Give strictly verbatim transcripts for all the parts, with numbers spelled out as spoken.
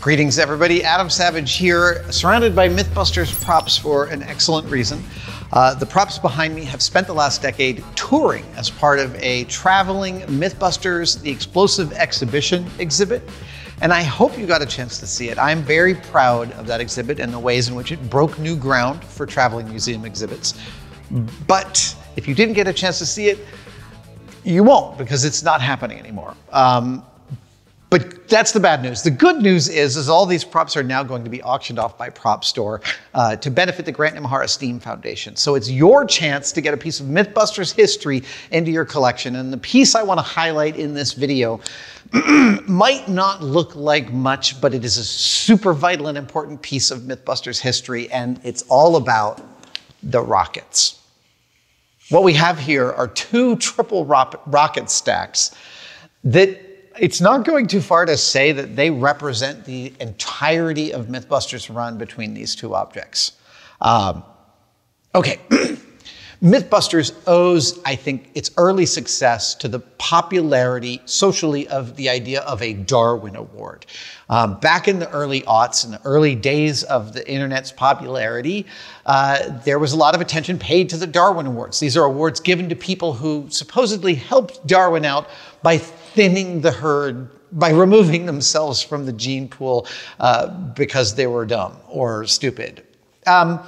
Greetings, everybody. Adam Savage here, surrounded by MythBusters props for an excellent reason. Uh, the props behind me have spent the last decade touring as part of a traveling MythBusters, the Explosive Exhibition exhibit. And I hope you got a chance to see it. I'm very proud of that exhibit and the ways in which it broke new ground for traveling museum exhibits. But if you didn't get a chance to see it, you won't, because it's not happening anymore. Um, But that's the bad news. The good news is, is all these props are now going to be auctioned off by Prop Store uh, to benefit the Grant Imahara Steam Foundation. So it's your chance to get a piece of MythBusters history into your collection. And the piece I want to highlight in this video might not look like much, but it is a super vital and important piece of MythBusters history. And it's all about the rockets. What we have here are two triple rock rocket stacks that it's not going too far to say that they represent the entirety of MythBusters' run between these two objects. Um, okay, MythBusters owes, I think, its early success to the popularity socially of the idea of a Darwin Award. Um, back in the early aughts, in the early days of the internet's popularity, uh, there was a lot of attention paid to the Darwin Awards. These are awards given to people who supposedly helped Darwin out by thinning the herd, by removing themselves from the gene pool uh, because they were dumb or stupid. Um,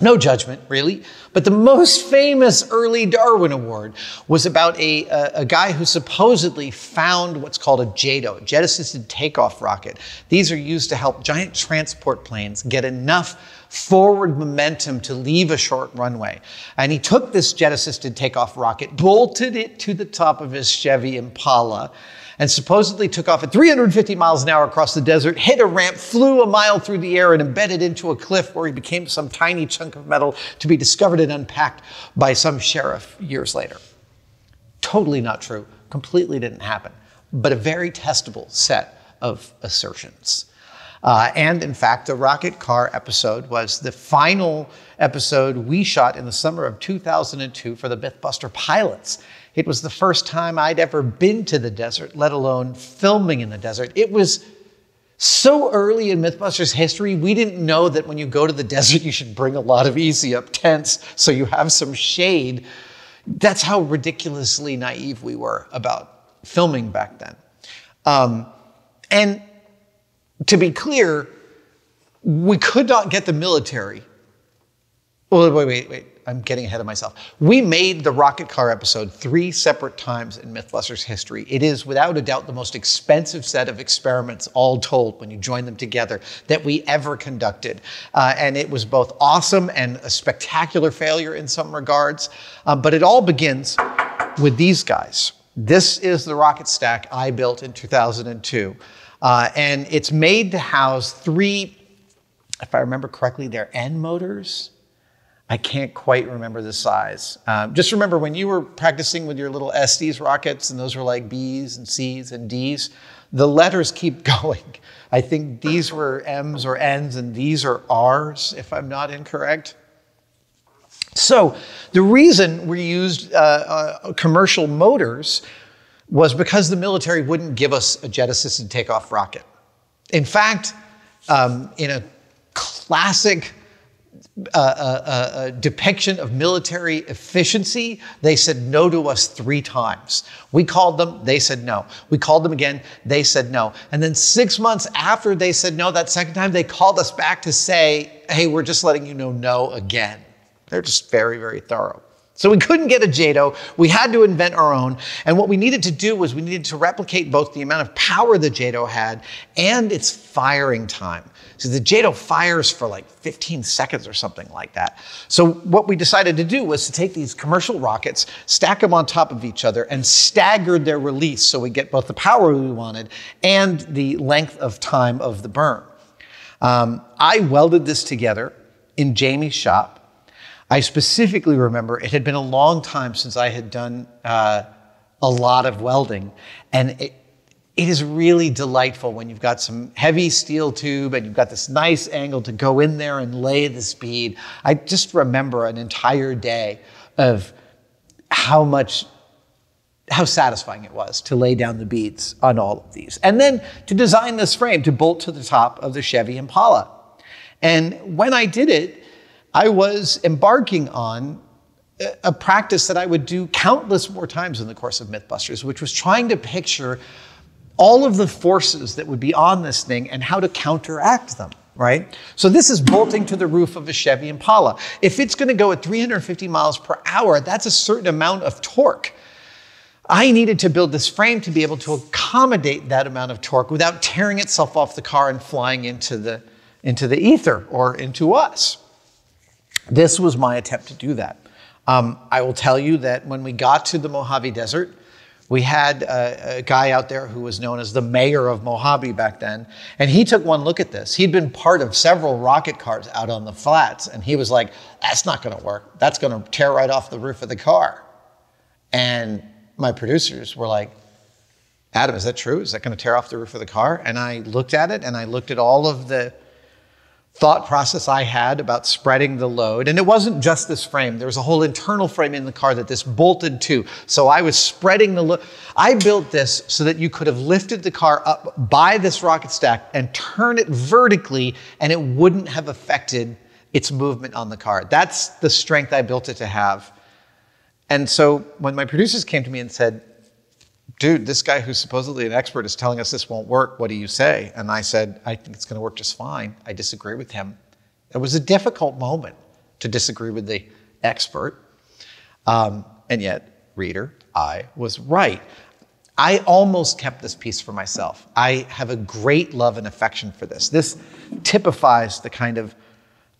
No judgment, really. But the most famous early Darwin Award was about a, a, a guy who supposedly found what's called a JATO, jet assisted takeoff rocket. These are used to help giant transport planes get enough forward momentum to leave a short runway. And he took this jet assisted takeoff rocket, bolted it to the top of his Chevy Impala, and supposedly took off at three hundred fifty miles an hour across the desert, hit a ramp, flew a mile through the air, and embedded into a cliff where he became some tiny chunk of metal to be discovered and unpacked by some sheriff years later. Totally not true, completely didn't happen, but a very testable set of assertions. Uh, and in fact, the rocket car episode was the final episode we shot in the summer of two thousand two for the MythBuster pilots. It was the first time I'd ever been to the desert, let alone filming in the desert. It was so early in MythBusters history, we didn't know that when you go to the desert, you should bring a lot of easy up tents so you have some shade. That's how ridiculously naive we were about filming back then. Um, and to be clear, we could not get the military. Well, wait, wait, wait. I'm getting ahead of myself. We made the rocket car episode three separate times in MythBusters history. It is without a doubt the most expensive set of experiments, all told, when you join them together, that we ever conducted. Uh, and it was both awesome and a spectacular failure in some regards. Uh, but it all begins with these guys. This is the rocket stack I built in two thousand two. Uh, and it's made to house three, if I remember correctly, they're N motors. I can't quite remember the size. Um, just remember when you were practicing with your little Estes rockets, and those were like B's and C's and D's, the letters keep going. I think these were M's or N's and these are R's, if I'm not incorrect. So the reason we used uh, uh, commercial motors was because the military wouldn't give us a jet-assisted takeoff rocket. In fact, um, in a classic A uh, uh, uh, depiction of military efficiency, they said no to us three times. We called them, they said no. We called them again, they said no. And then six months after they said no that second time, they called us back to say, hey, we're just letting you know no again. They're just very, very thorough. So we couldn't get a JATO, we had to invent our own, and what we needed to do was we needed to replicate both the amount of power the JATO had and its firing time. So the JATO fires for like fifteen seconds or something like that. So what we decided to do was to take these commercial rockets, stack them on top of each other, and staggered their release so we get both the power we wanted and the length of time of the burn. Um, I welded this together in Jamie's shop. I specifically remember it had been a long time since I had done uh, a lot of welding, and it, it is really delightful when you've got some heavy steel tube and you've got this nice angle to go in there and lay this bead. I just remember an entire day of how much how satisfying it was to lay down the beads on all of these. And then to design this frame to bolt to the top of the Chevy Impala. And when I did it, I was embarking on a practice that I would do countless more times in the course of MythBusters, which was trying to picture all of the forces that would be on this thing and how to counteract them, right? So this is bolting to the roof of a Chevy Impala. If it's going to go at three hundred fifty miles per hour, that's a certain amount of torque. I needed to build this frame to be able to accommodate that amount of torque without tearing itself off the car and flying into the, into the ether or into us. This was my attempt to do that. Um, I will tell you that when we got to the Mojave Desert, we had a, a guy out there who was known as the mayor of Mojave back then, and he took one look at this. He'd been part of several rocket cars out on the flats, and he was like, that's not going to work. That's going to tear right off the roof of the car. And my producers were like, Adam, is that true? Is that going to tear off the roof of the car? And I looked at it, and I looked at all of the thought process I had about spreading the load. And it wasn't just this frame. There was a whole internal frame in the car that this bolted to. So I was spreading the load. I built this so that you could have lifted the car up by this rocket stack and turn it vertically, and it wouldn't have affected its movement on the car. That's the strength I built it to have. And so when my producers came to me and said, dude, this guy who's supposedly an expert is telling us this won't work. What do you say? And I said, I think it's going to work just fine. I disagree with him. It was a difficult moment to disagree with the expert. Um, and yet, reader, I was right. I almost kept this piece for myself. I have a great love and affection for this. This typifies the kind of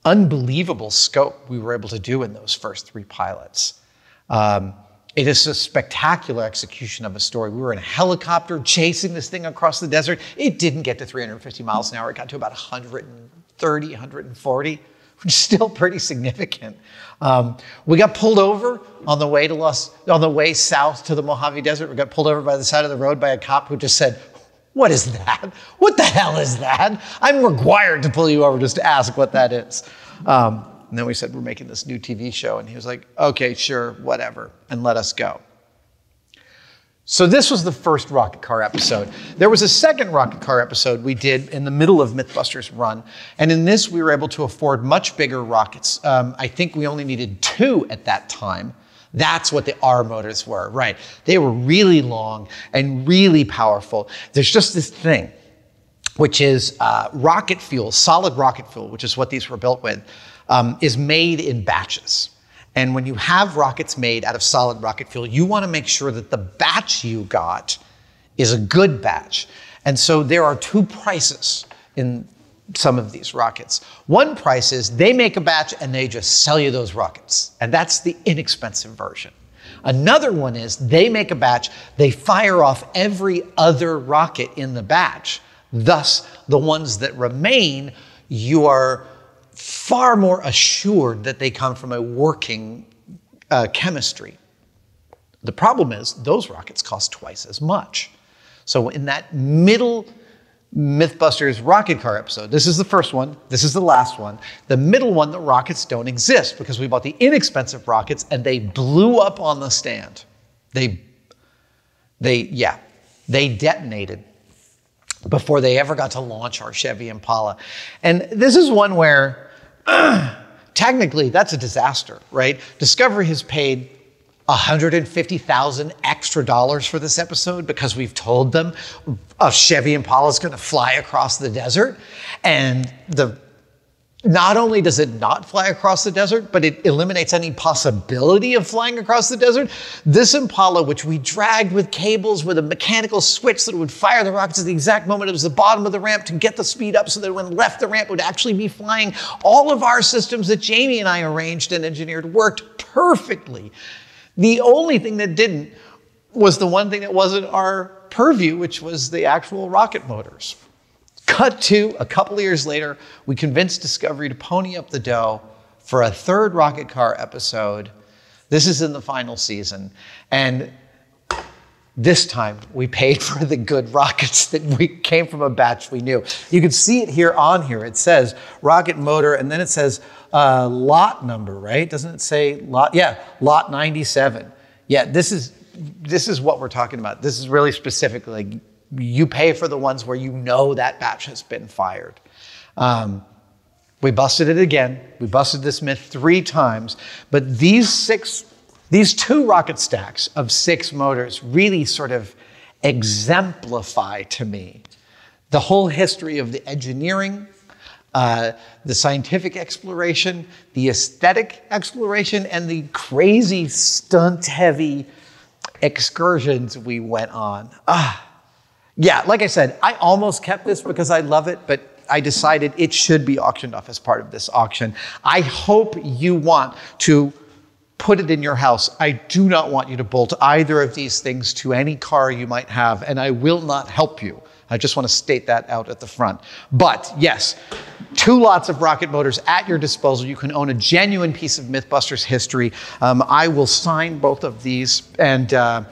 unbelievable scope we were able to do in those first three pilots. Um, It is a spectacular execution of a story. We were in a helicopter chasing this thing across the desert. It didn't get to three hundred fifty miles an hour. It got to about one hundred thirty, one hundred forty, which is still pretty significant. Um, we got pulled over on the way to Los, on the way south to the Mojave Desert. We got pulled over by the side of the road by a cop who just said, "What is that? What the hell is that? I'm required to pull you over just to ask what that is." Um, And then we said, we're making this new T V show. And he was like, okay, sure, whatever, and let us go. So this was the first rocket car episode. There was a second rocket car episode we did in the middle of MythBusters Run. And in this, we were able to afford much bigger rockets. Um, I think we only needed two at that time. That's what the R motors were, right? They were really long and really powerful. There's just this thing, which is uh, rocket fuel, solid rocket fuel, which is what these were built with. Um, is made in batches. And when you have rockets made out of solid rocket fuel, you want to make sure that the batch you got is a good batch. And so there are two prices in some of these rockets. One price is they make a batch and they just sell you those rockets. And that's the inexpensive version. Another one is they make a batch, they fire off every other rocket in the batch. Thus, the ones that remain, you are far more assured that they come from a working uh, chemistry. The problem is those rockets cost twice as much. So in that middle MythBusters rocket car episode, this is the first one, this is the last one, the middle one, the rockets don't exist because we bought the inexpensive rockets and they blew up on the stand. They, they yeah, they detonated before they ever got to launch our Chevy Impala. And this is one where uh, technically that's a disaster, right? Discovery has paid one hundred fifty thousand extra dollars for this episode because we've told them a Chevy Impala is going to fly across the desert. And the, not only does it not fly across the desert, but it eliminates any possibility of flying across the desert. This Impala, which we dragged with cables with a mechanical switch that would fire the rockets at the exact moment it was the bottom of the ramp to get the speed up so that when left the ramp would actually be flying. All of our systems that Jamie and I arranged and engineered worked perfectly. The only thing that didn't was the one thing that wasn't our purview, which was the actual rocket motors. Cut to, a couple of years later, we convinced Discovery to pony up the dough for a third rocket car episode. This is in the final season. And this time, we paid for the good rockets that we came from a batch we knew. You can see it here on here. It says rocket motor, and then it says uh, lot number, right? Doesn't it say lot? Yeah, lot ninety-seven. Yeah, this is this is what we're talking about. This is really specific. Like, you pay for the ones where you know that batch has been fired. Um, we busted it again. We busted this myth three times, but these six, these two rocket stacks of six motors really sort of exemplify to me the whole history of the engineering, uh, the scientific exploration, the aesthetic exploration, and the crazy stunt-heavy excursions we went on. Ah, yeah, like I said, I almost kept this because I love it, but I decided it should be auctioned off as part of this auction. I hope you want to put it in your house. I do not want you to bolt either of these things to any car you might have, and I will not help you. I just want to state that out at the front. But yes, two lots of rocket motors at your disposal. You can own a genuine piece of MythBusters history. Um, I will sign both of these, and uh,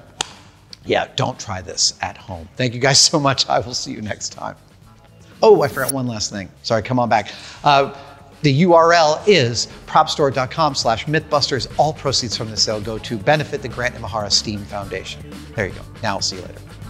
yeah, don't try this at home. Thank you guys so much. I will see you next time. Oh, I forgot one last thing. Sorry, come on back. Uh, the U R L is prop store dot com slash mythbusters. All proceeds from the sale go to benefit the Grant Imahara Steam Foundation. There you go. Now I'll see you later.